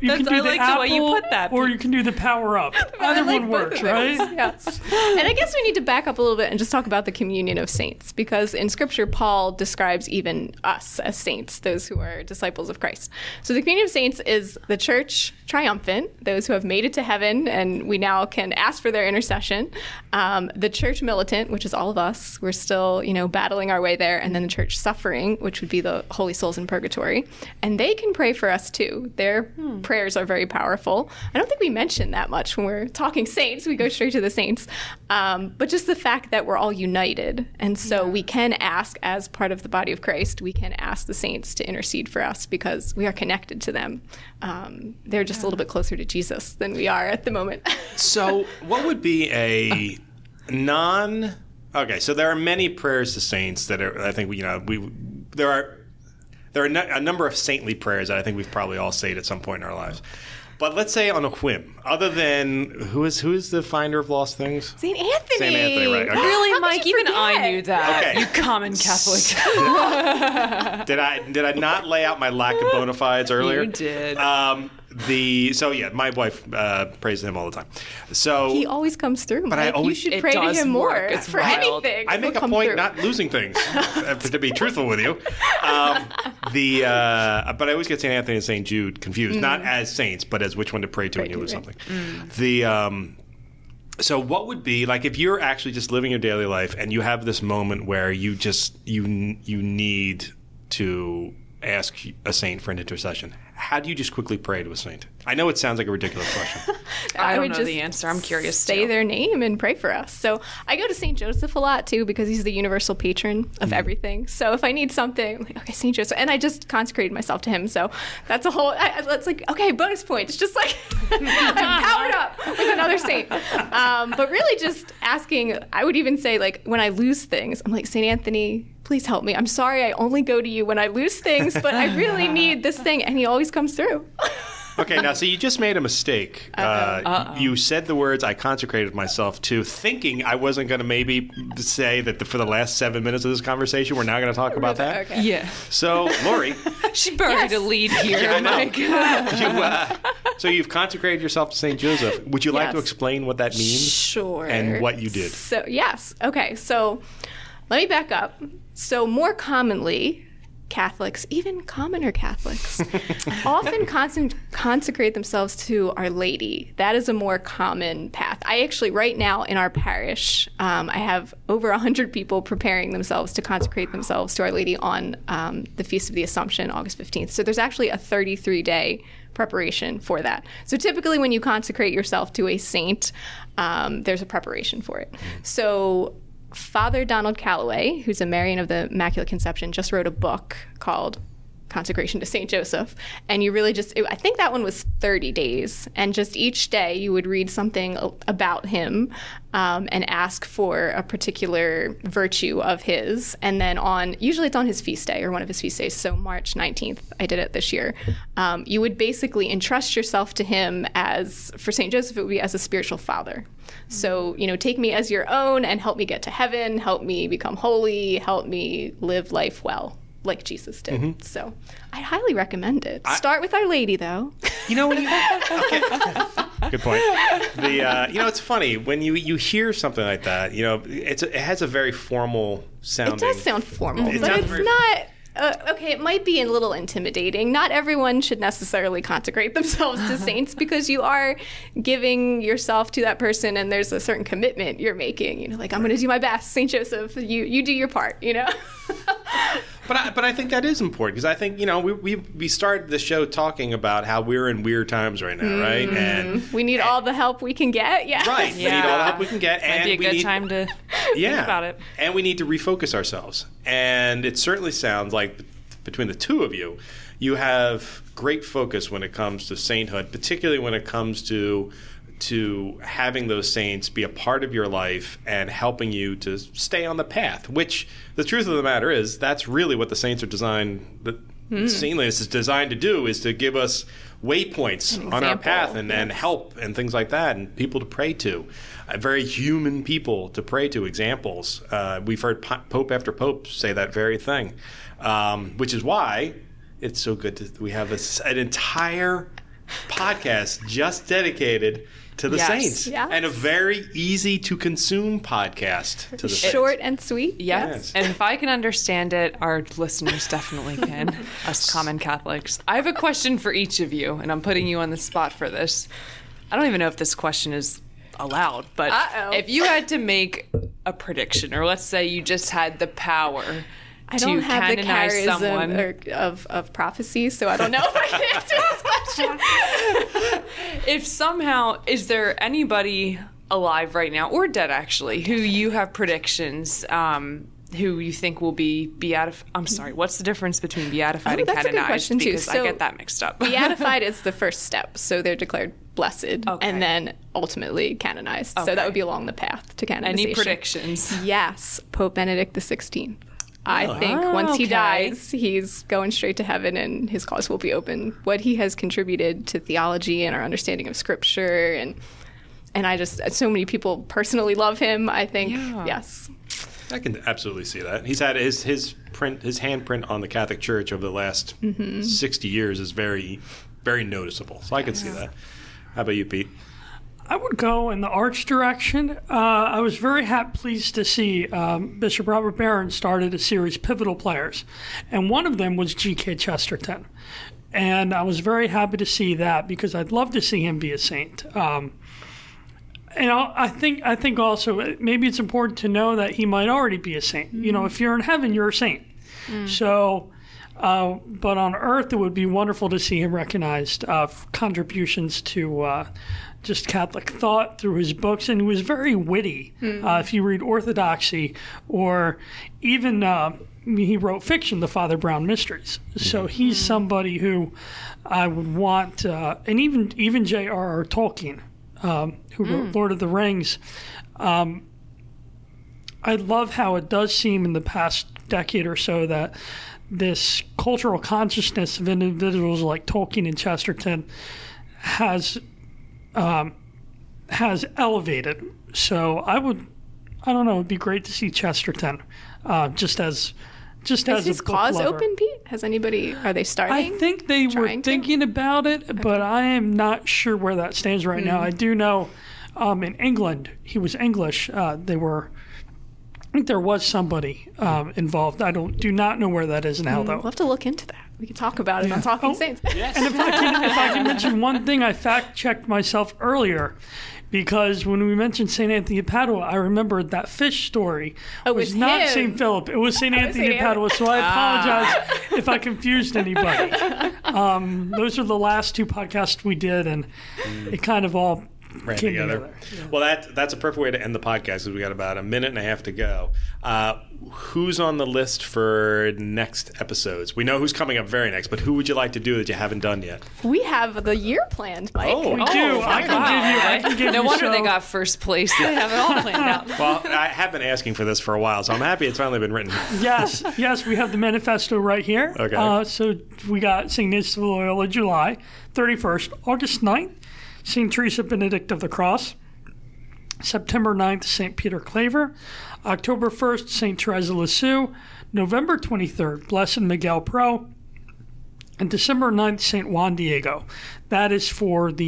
you can do I the like apple the way you put that. Or you can do the power up. Either like one works, right? Yes. And I guess we need to back up a little bit and just talk about the communion of saints, because in Scripture, Paul describes even us as saints, those who are disciples of Christ. So the communion of saints is the church triumphant, those who have made it to heaven, and we now can ask for their intercession. The church militant, which is all of us, we're still, you know, battling our way there, and then the church suffering, which would be the holy souls in purgatory, and they can pray for us too. Their prayers are very powerful. I don't think we mention that much when we're talking saints. We go straight to the saints, but just the fact that we're all united, and so we can ask as part of the body of Christ. We can ask the saints to intercede for us because we are connected to them. They're just a little bit closer to Jesus than we are at the moment. So what would be a non... Okay, so there are many prayers to saints that are, I think, you know, there are a number of saintly prayers that I think we've probably all said at some point in our lives. But let's say on a whim, other than who is the finder of lost things? Saint Anthony. Saint Anthony, right? Okay. Really, Mike? Even I knew that. Okay. You common Catholic. Did I not lay out my lack of bona fides earlier? You did. So yeah, my wife prays to him all the time. So he always comes through. But I always you should pray to him more. It's for wild. Anything. I make a point not losing things. To be truthful with you, but I always get Saint Anthony and Saint Jude confused, not as saints, but as which one to pray to when you lose something. So what would be like if you're actually just living your daily life and you have this moment where you just you need to ask a saint for an intercession? How do you just quickly pray to a saint? I know it sounds like a ridiculous question. I don't know the answer. I'm curious. Say their name and pray for us. So I go to St. Joseph a lot too because he's the universal patron of everything. So if I need something, I'm like, okay, St. Joseph, and I just consecrated myself to him. So that's a whole. It's like okay, bonus point. It's just like I'm powered up with another saint. But really, just asking. I would even say like when I lose things, I'm like St. Anthony. Please help me. I'm sorry I only go to you when I lose things, but I really need this thing. And he always comes through. Okay, now, so you just made a mistake. You said the words, I consecrated myself to, thinking I wasn't going to maybe say that for the last 7 minutes of this conversation, we're now going to talk about that. Okay. Yeah. So, Laurie. She buried a lead here. Yeah, I know. So you've consecrated yourself to St. Joseph. Would you like to explain what that means? Sure. And what you did? So yes. Okay, so let me back up. So more commonly... Catholics, even commoner Catholics, often consecrate themselves to Our Lady. That is a more common path. I actually, right now in our parish, I have over 100 people preparing themselves to consecrate themselves to Our Lady on the Feast of the Assumption, August 15th. So there's actually a 33-day preparation for that. So typically when you consecrate yourself to a saint, there's a preparation for it. So Father Donald Calloway, who's a Marian of the Immaculate Conception, just wrote a book called Consecration to St. Joseph. And you really just, I think that one was 30 days. And just each day you would read something about him and ask for a particular virtue of his. And then on, usually it's on his feast day or one of his feast days. So March 19th, I did it this year. You would basically entrust yourself to him as, for St. Joseph, it would be as a spiritual father. So, you know, take me as your own and help me get to heaven, help me become holy, help me live life well. like Jesus did. Mm-hmm. So I highly recommend it. Start with Our Lady, though. You know, when you... Okay. Good point. The, you know, it's funny. When you hear something like that, you know, it has a very formal sounding... It does sound formal, but it's not... okay, it might be a little intimidating. Not everyone should necessarily consecrate themselves to saints, because you are giving yourself to that person, and there's a certain commitment you're making. You know, like, I'm going to do my best, Saint Joseph. You do your part. You know. But I think that is important, because I think, you know, we started the show talking about how we're in weird times right now, right? And we need all the help we can get. Yeah. Right. Yeah. We need all the help we can get. Might be a good time to think about it. And we need to refocus ourselves. And it certainly sounds like between the two of you, you have great focus when it comes to sainthood, particularly when it comes to having those saints be a part of your life and helping you to stay on the path, which the truth of the matter is that's really what the saints are designed, the saintliness is designed to do, is to give us waypoints on our path and help and things like that, and people to pray to, very human people to pray to, examples. We've heard Pope after Pope say that very thing, which is why it's so good that we have an entire podcast just dedicated to the saints, and a very easy to consume podcast to the short saints. And sweet. Yes. And if I can understand it, our listeners definitely can, us common Catholics. I have a question for each of you, and I'm putting you on the spot for this. I don't even know if this question is allowed, but if you had to make a prediction, or let's say you just had the power to canonize someone. I don't have the charism of prophecy, so I don't know if I can answer this question. If somehow, is there anybody alive right now, or dead actually, who you have predictions, who you think will be beatified? I'm sorry, what's the difference between beatified and canonized? That's a good question, too. Because I get that mixed up. Beatified is the first step, so they're declared blessed, and then ultimately canonized. So that would be along the path to canonization. Any predictions? Yes, Pope Benedict XVI. I think once he dies, he's going straight to heaven, and his cause will be open. What he has contributed to theology and our understanding of Scripture, and I just, so many people personally love him. I think yes, I can absolutely see that. He's had his handprint on the Catholic Church over the last 60 years is very, very noticeable. So I can see that. How about you, Pete? I would go in the arts direction. I was very pleased to see Bishop Robert Barron started a series, Pivotal Players, and one of them was G.K. Chesterton. And I was very happy to see that, because I'd love to see him be a saint. And I think also maybe it's important to know that he might already be a saint. You know, if you're in heaven, you're a saint. So... but on earth, it would be wonderful to see him recognized for contributions to just Catholic thought through his books. And he was very witty. If you read Orthodoxy, or even he wrote fiction, The Father Brown Mysteries. So he's somebody who I would want, and even J.R.R. Tolkien, who wrote Lord of the Rings. I love how it does seem in the past decade or so that this cultural consciousness of individuals like Tolkien and Chesterton has elevated. So I don't know, it'd be great to see Chesterton just as his cause open, Pete? Has anybody, are they starting? I think they were thinking about it, but I am not sure where that stands right now. I do know in England, he was English, I think there was somebody involved. I do not know where that is now, though. We'll have to look into that. We can talk about it on Talking Saints. Yes. And if I can mention one thing, I fact-checked myself earlier, because when we mentioned St. Anthony of Padua, I remembered that fish story was not St. Philip. It was St. Anthony of Padua, so I apologize if I confused anybody. Those are the last two podcasts we did, and it kind of all... ran together. Well, that's a perfect way to end the podcast, because we got about a minute and a half to go. Who's on the list for next episodes? We know who's coming up very next, but who would you like to do that you haven't done yet? We have the year planned, Mike. We do. I can give you. No wonder they got first place. They have it all planned out. Well, I have been asking for this for a while, so I'm happy it's finally been written. Yes, we have the manifesto right here. Okay. So we got St. Ignatius of Loyola, July 31st, August 9th. St. Teresa Benedict of the Cross, September 9th, St. Peter Claver, October 1st, St. Teresa Lisieux, November 23rd, Blessed Miguel Pro, and December 9th, St. Juan Diego. That is for the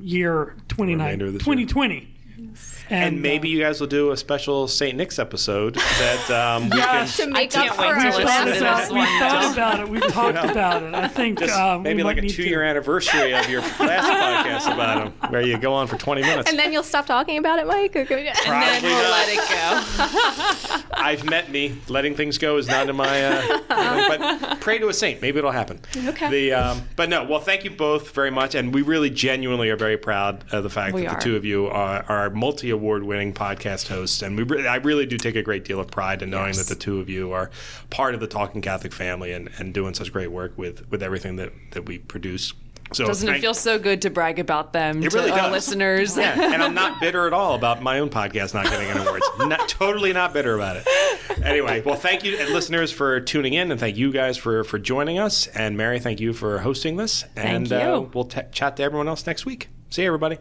year 2020. Yes. And maybe you guys will do a special St. Nick's episode that yes, we can... I can't wait to listen to this one. We've thought about it. We've talked about it. I think maybe like a two-year anniversary of your last podcast about him, where you go on for 20 minutes. And then you'll stop talking about it, Mike? Or go, yeah. And then we'll let it go. Letting things go is not in my... but pray to a saint. Maybe it'll happen. Okay. But no, well, thank you both very much. And we really genuinely are very proud of the fact that the two of you are multi-award-winning podcast hosts, and I really do take a great deal of pride in knowing that the two of you are part of the Talking Catholic family and doing such great work with everything that we produce. So doesn't it feel so good to brag about them to our listeners? Yeah, and I'm not bitter at all about my own podcast not getting any awards. Totally not bitter about it. Anyway, well, thank you, listeners, for tuning in, and thank you guys for joining us. And Mary, thank you for hosting this. And we'll chat to everyone else next week. See you, everybody.